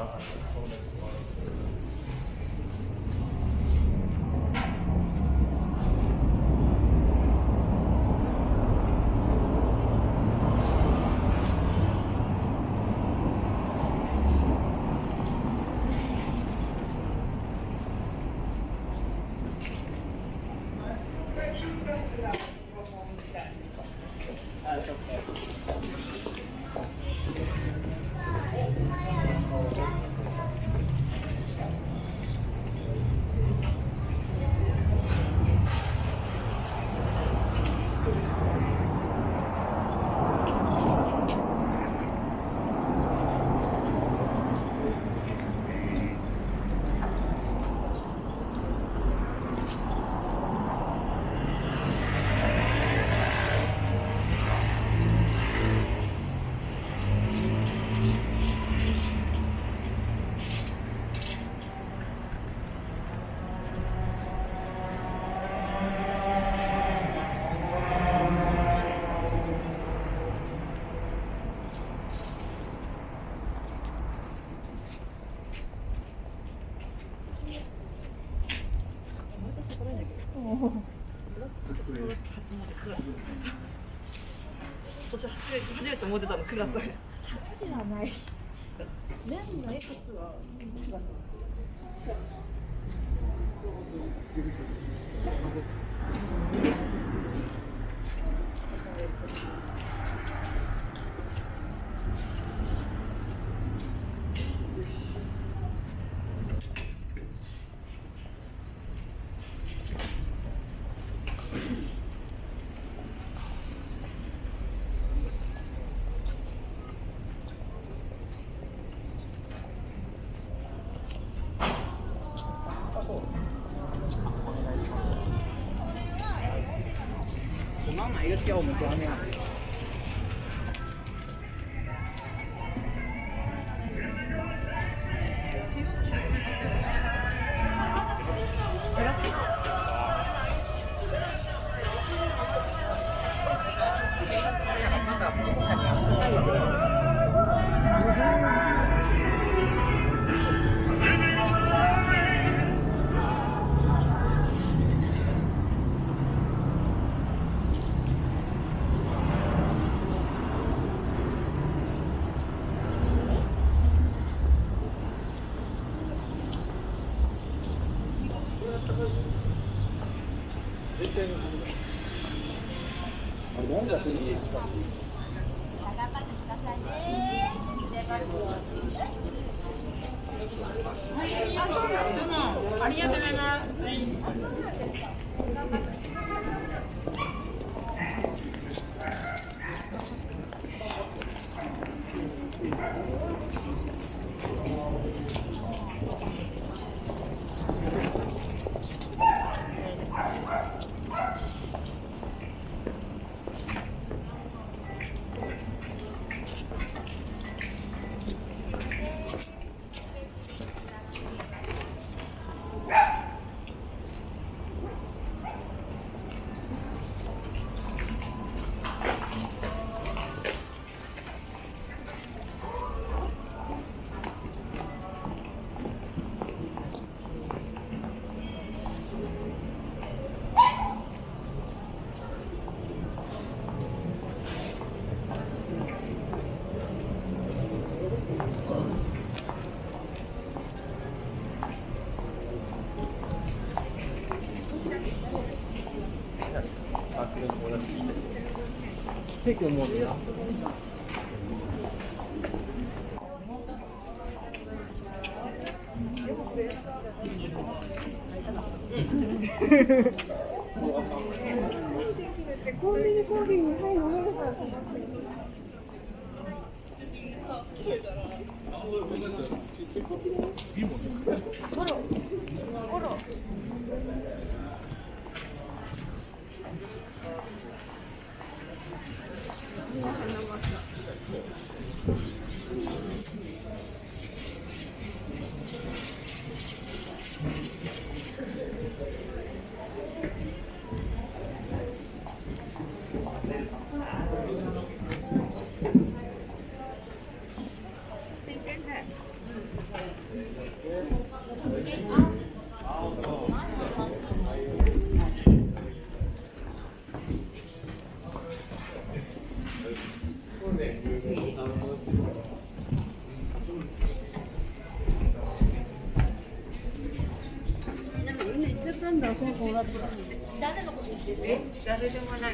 ある。思ってたのクラス初ではない。年内初はクラス。叫我们装那样。这个目标。誰のこと言ってる？誰でもない。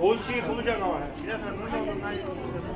美味しい昆布茶が皆さん飲んだことないと思います。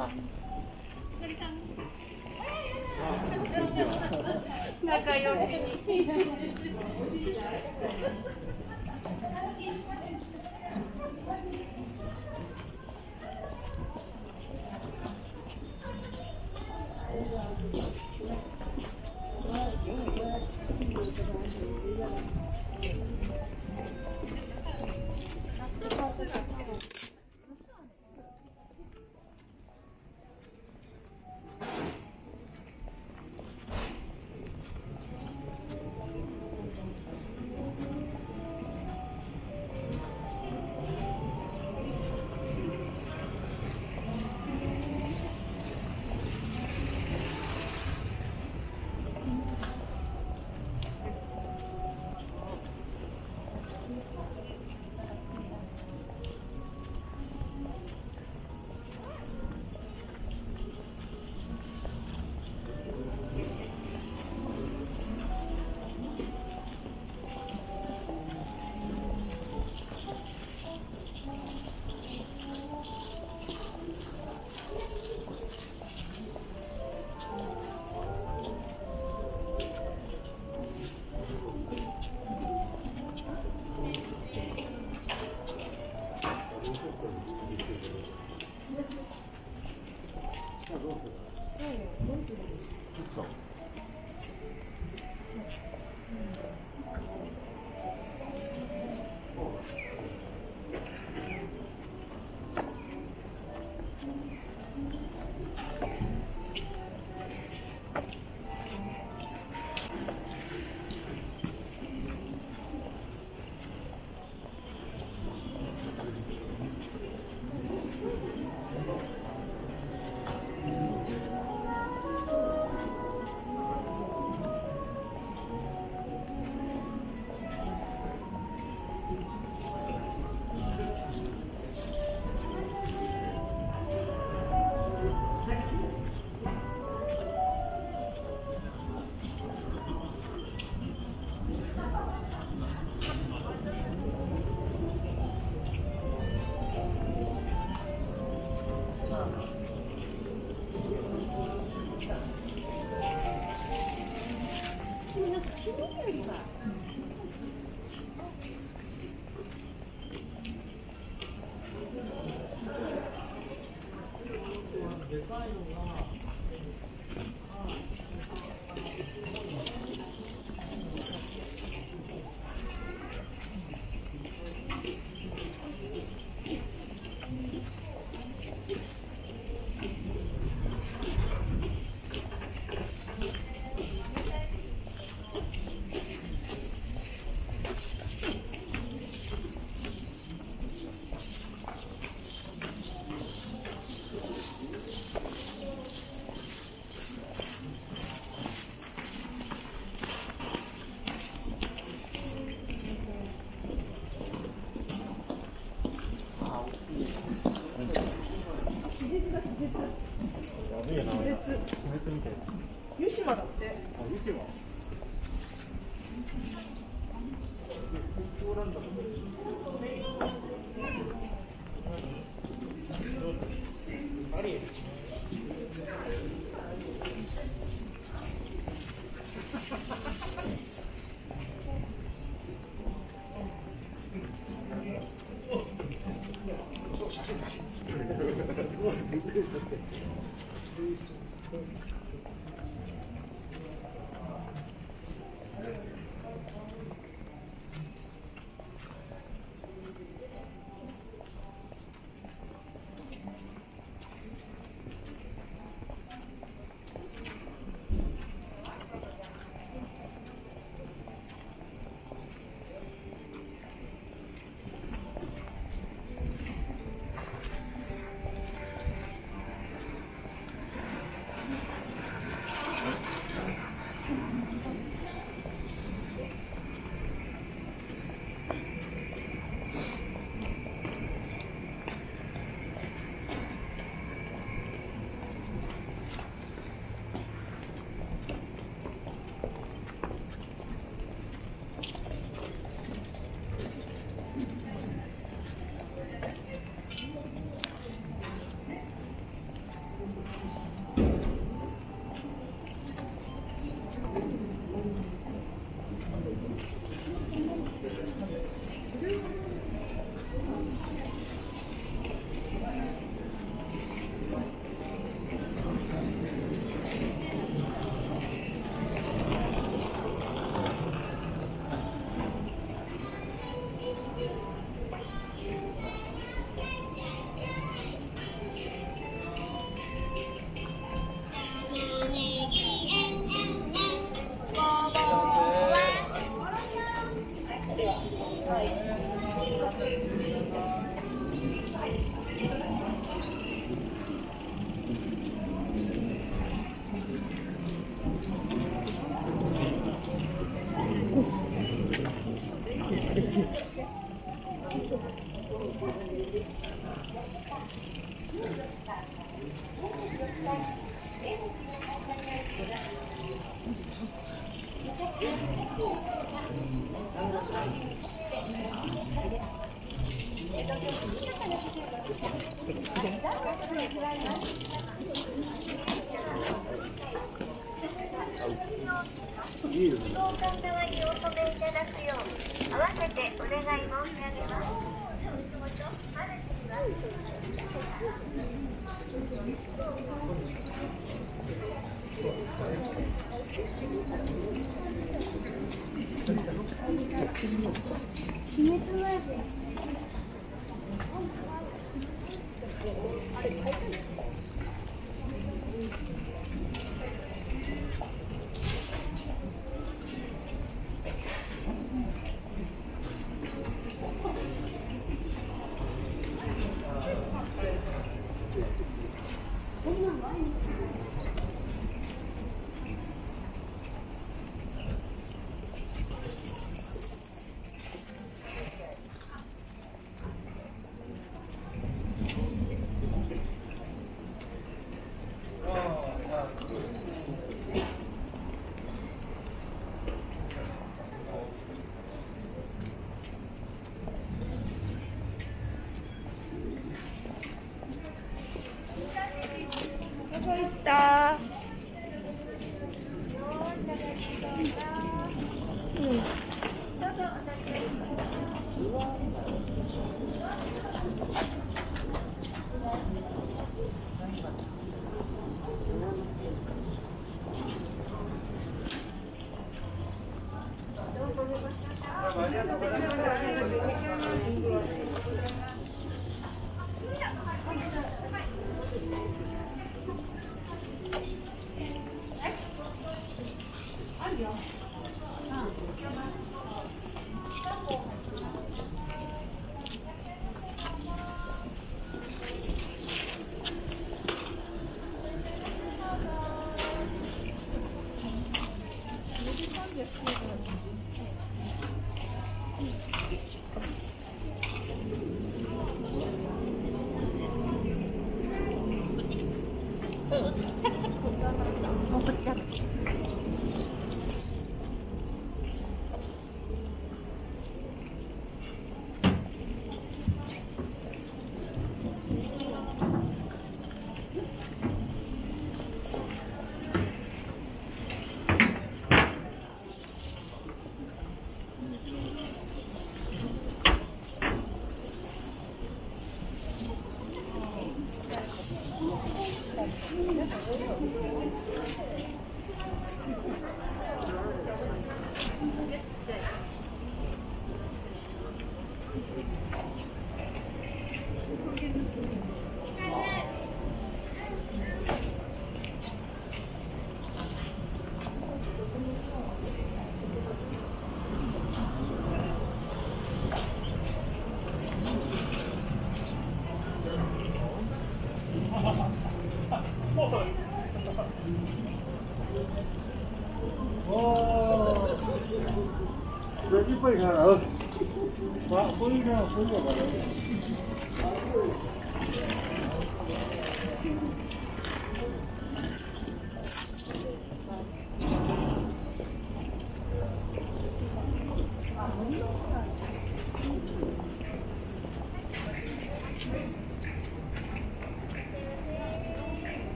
仲良しに。